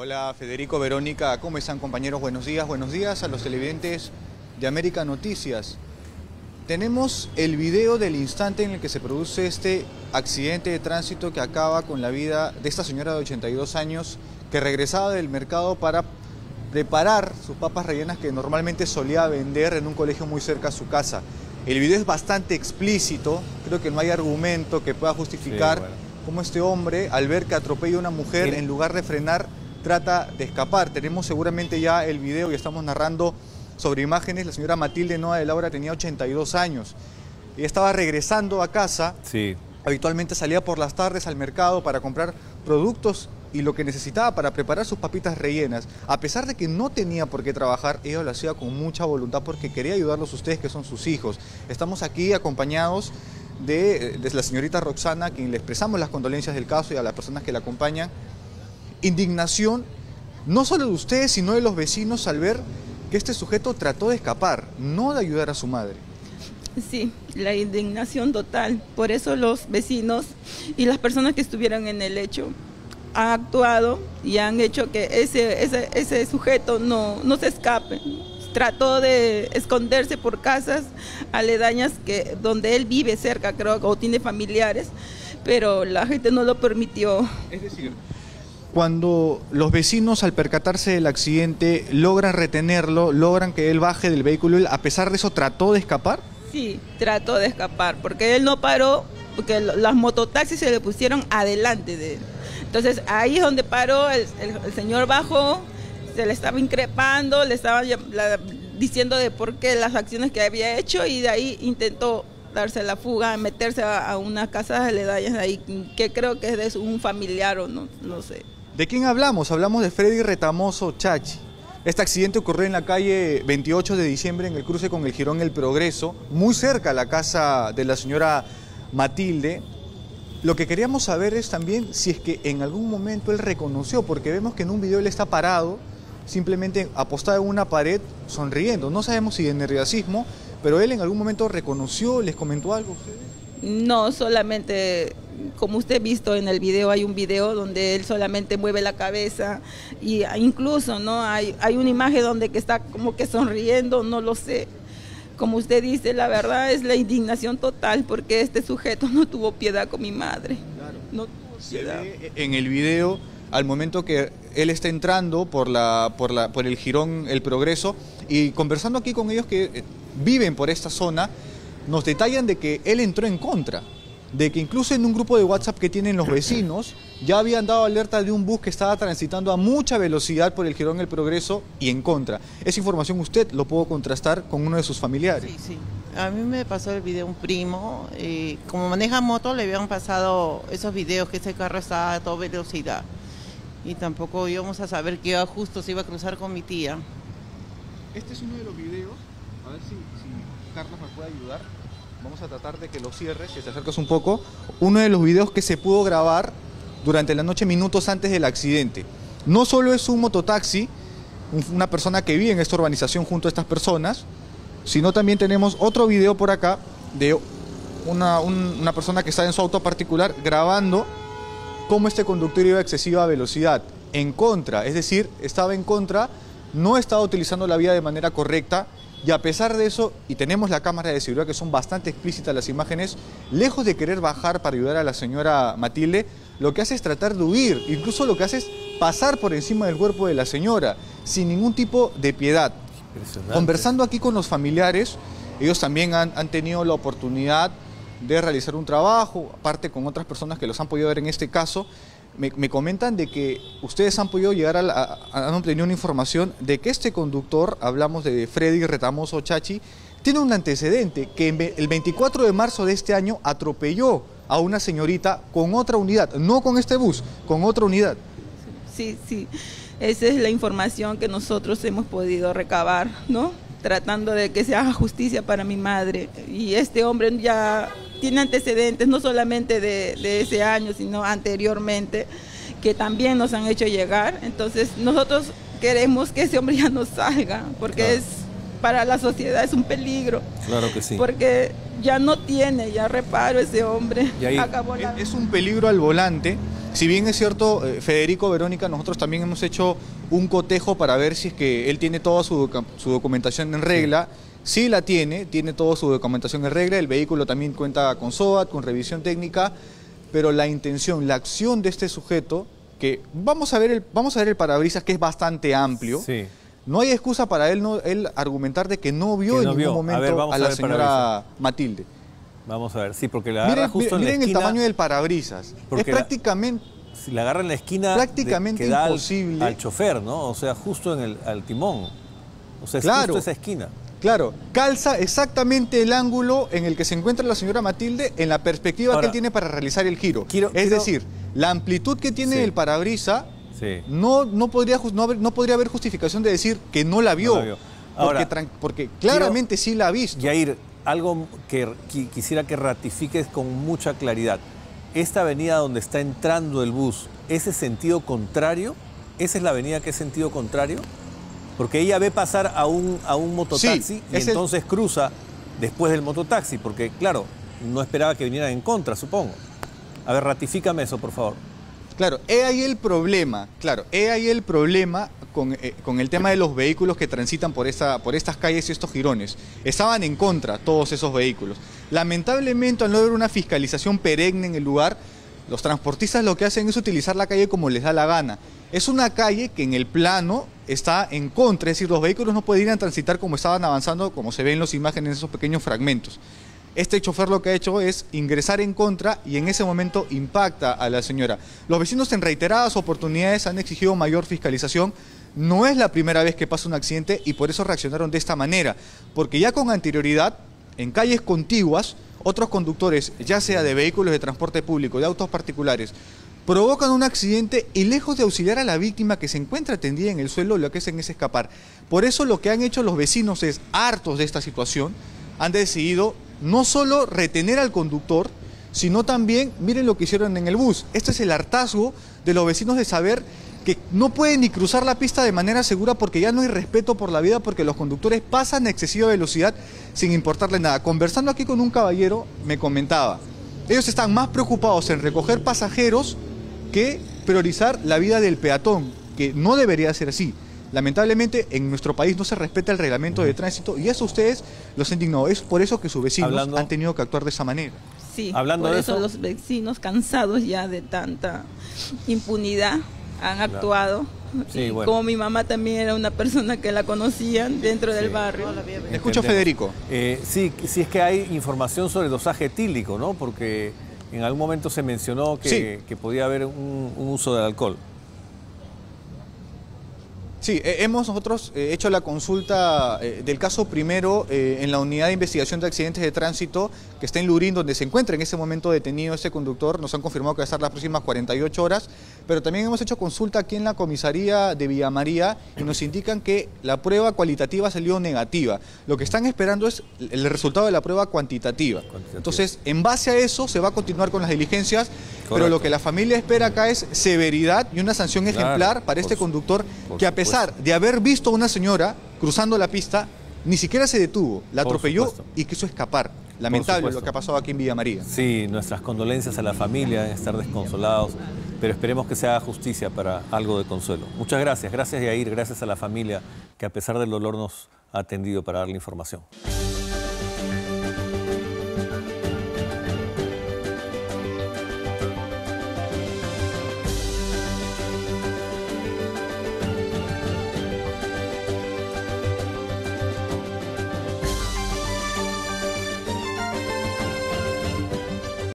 Hola Federico, Verónica, ¿cómo están compañeros? Buenos días a los televidentes de América Noticias. Tenemos el video del instante en el que se produce este accidente de tránsito que acaba con la vida de esta señora de 82 años que regresaba del mercado para preparar sus papas rellenas que normalmente solía vender en un colegio muy cerca a su casa. El video es bastante explícito, creo que no hay argumento que pueda justificar cómo este hombre, al ver que atropella a una mujer, en lugar de frenar, trata de escapar. Tenemos seguramente ya el video y estamos narrando sobre imágenes. La señora Matilde Noa de Laura tenía 82 años. Ella estaba regresando a casa. Sí. Habitualmente salía por las tardes al mercado para comprar productos y lo que necesitaba para preparar sus papitas rellenas. A pesar de que no tenía por qué trabajar, ella lo hacía con mucha voluntad porque quería ayudarlos a ustedes que son sus hijos. Estamos aquí acompañados de la señorita Roxana, a quien le expresamos las condolencias del caso y a las personas que la acompañan. Indignación, no solo de ustedes, sino de los vecinos al ver que este sujeto trató de escapar, no de ayudar a su madre. Sí, la indignación total. Por eso los vecinos y las personas que estuvieron en el hecho han actuado y han hecho que ese sujeto no se escape. Trató de esconderse por casas aledañas donde él vive cerca, creo, o tiene familiares, pero la gente no lo permitió. Es decir, cuando los vecinos, al percatarse del accidente, logran retenerlo, logran que él baje del vehículo, ¿a pesar de eso trató de escapar? Sí, trató de escapar, porque él no paró, porque las mototaxis se le pusieron adelante de él. Entonces ahí es donde paró, el señor bajó, se le estaba increpando, le estaba diciendo de por qué las acciones que había hecho y de ahí intentó darse la fuga, meterse a unas casas aledañas de ahí, que creo que es de un familiar o no sé. ¿De quién hablamos? Hablamos de Freddy Retamoso Chachi. Este accidente ocurrió en la calle 28 de diciembre en el cruce con el Jirón El Progreso, muy cerca a la casa de la señora Matilde. Lo que queríamos saber es también si es que en algún momento él reconoció, porque vemos que en un video él está parado, simplemente apostado en una pared, sonriendo. No sabemos si de nerviosismo, pero él en algún momento reconoció, les comentó algo. No, solamente, como usted ha visto en el video, hay un video donde él solamente mueve la cabeza y incluso no hay una imagen donde que está como que sonriendo, no lo sé. Como usted dice, la verdad es la indignación total porque este sujeto no tuvo piedad con mi madre. Claro. No tuvo piedad. Se ve en el video, al momento que él está entrando por el Jirón El Progreso y conversando aquí con ellos que viven por esta zona, nos detallan de que él entró en contra, de que incluso en un grupo de WhatsApp que tienen los vecinos ya habían dado alerta de un bus que estaba transitando a mucha velocidad por el Jirón El Progreso y en contra. Esa información usted lo pudo contrastar con uno de sus familiares. Sí, sí. A mí me pasó el video un primo, como maneja moto le habían pasado esos videos que ese carro estaba a toda velocidad y tampoco íbamos a saber que justo se iba a cruzar con mi tía. Este es uno de los videos, a ver si Carlos me puede ayudar. Vamos a tratar de que lo cierres, si te acercas un poco. Uno de los videos que se pudo grabar durante la noche, minutos antes del accidente. No solo es un mototaxi, una persona que vive en esta urbanización junto a estas personas, sino también tenemos otro video por acá de una persona que está en su auto particular grabando cómo este conductor iba a excesiva velocidad, en contra, es decir, estaba en contra, no estaba utilizando la vía de manera correcta. Y a pesar de eso, y tenemos la cámara de seguridad que son bastante explícitas las imágenes, lejos de querer bajar para ayudar a la señora Matilde, lo que hace es tratar de huir, incluso lo que hace es pasar por encima del cuerpo de la señora, sin ningún tipo de piedad. Conversando aquí con los familiares, ellos también han tenido la oportunidad de realizar un trabajo, aparte con otras personas que los han podido ver en este caso. Me comentan de que ustedes han podido llegar han obtenido una información de que este conductor, hablamos de Freddy Retamoso Chachi, tiene un antecedente que el 24 de marzo de este año atropelló a una señorita con otra unidad, no con este bus, con otra unidad. Sí, sí, esa es la información que nosotros hemos podido recabar, ¿no? Tratando de que se haga justicia para mi madre. Y este hombre ya tiene antecedentes, no solamente de ese año, sino anteriormente, que también nos han hecho llegar. Entonces nosotros queremos que ese hombre ya no salga, porque claro, para la sociedad es un peligro. Claro que sí. Porque ya no tiene, ya reparo ese hombre. Acabó es un peligro al volante. Si bien es cierto, Federico, Verónica, nosotros también hemos hecho un cotejo para ver si es que él tiene toda su documentación en regla. Sí la tiene, tiene toda su documentación en regla, el vehículo también cuenta con SOAT, con revisión técnica, pero la intención, la acción de este sujeto, que vamos a ver el parabrisas, que es bastante amplio, sí. No hay excusa para él argumentar de que no vio en ningún momento a la señora Matilde. Vamos a ver, sí, porque la agarra justo en la esquina. Miren el tamaño del parabrisas, es prácticamente... Si la agarra en la esquina, prácticamente imposible al chofer, ¿no? O sea, justo en al timón, o sea, es justo esa esquina. Claro, calza exactamente el ángulo en el que se encuentra la señora Matilde en la perspectiva que él tiene para realizar el giro. Es decir, la amplitud que tiene el parabrisas no podría haber justificación de decir que no la vio. Ahora, porque claramente sí la ha visto. Yair, algo que quisiera que ratifiques con mucha claridad. Esta avenida donde está entrando el bus, ¿ese sentido contrario? ¿Esa es la avenida que es sentido contrario? Porque ella ve pasar a un mototaxi y entonces cruza después del mototaxi, porque claro, no esperaba que vinieran en contra, supongo. A ver, ratifícame eso, por favor. Claro, he ahí el problema, con el tema de los vehículos que transitan por estas calles y estos jirones. Estaban en contra todos esos vehículos. Lamentablemente, al no haber una fiscalización perenne en el lugar, los transportistas lo que hacen es utilizar la calle como les da la gana. Es una calle que en el plano está en contra, es decir, los vehículos no podían transitar como estaban avanzando, como se ve en las imágenes, en esos pequeños fragmentos. Este chofer lo que ha hecho es ingresar en contra y en ese momento impacta a la señora. Los vecinos en reiteradas oportunidades han exigido mayor fiscalización. No es la primera vez que pasa un accidente y por eso reaccionaron de esta manera, porque ya con anterioridad, en calles contiguas, otros conductores, ya sea de vehículos de transporte público, de autos particulares, provocan un accidente y lejos de auxiliar a la víctima que se encuentra tendida en el suelo, lo que hacen es escapar. Por eso lo que han hecho los vecinos es, hartos de esta situación, han decidido no solo retener al conductor, sino también, miren lo que hicieron en el bus. Este es el hartazgo de los vecinos de saber que no pueden ni cruzar la pista de manera segura porque ya no hay respeto por la vida, porque los conductores pasan a excesiva velocidad sin importarle nada. Conversando aquí con un caballero, me comentaba, ellos están más preocupados en recoger pasajeros que priorizar la vida del peatón, que no debería ser así. Lamentablemente en nuestro país no se respeta el reglamento de tránsito y eso ustedes los indignó. Es por eso que sus vecinos han tenido que actuar de esa manera. Sí, hablando de eso, los vecinos cansados ya de tanta impunidad han actuado. Sí, bueno. Como mi mamá también era una persona que la conocían dentro del barrio. Te escucho, Federico. Sí, es que hay información sobre el dosaje etílico, ¿no? Porque en algún momento se mencionó que podía haber un uso del alcohol. Sí, hemos nosotros hecho la consulta del caso primero en la unidad de investigación de accidentes de tránsito que está en Lurín, donde se encuentra en ese momento detenido ese conductor. Nos han confirmado que va a estar las próximas 48 horas, pero también hemos hecho consulta aquí en la comisaría de Villa María y nos indican que la prueba cualitativa salió negativa. Lo que están esperando es el resultado de la prueba cuantitativa. Entonces, en base a eso se va a continuar con las diligencias. Correcto. Pero lo que la familia espera acá es severidad y una sanción ejemplar para este conductor que, a pesar de haber visto a una señora cruzando la pista, ni siquiera se detuvo, la atropelló y quiso escapar. Lamentable lo que ha pasado aquí en Villa María. Sí, nuestras condolencias a la familia, deben estar desconsolados, pero esperemos que se haga justicia para algo de consuelo. Muchas gracias, gracias Yair, gracias a la familia que a pesar del dolor nos ha atendido para darle información.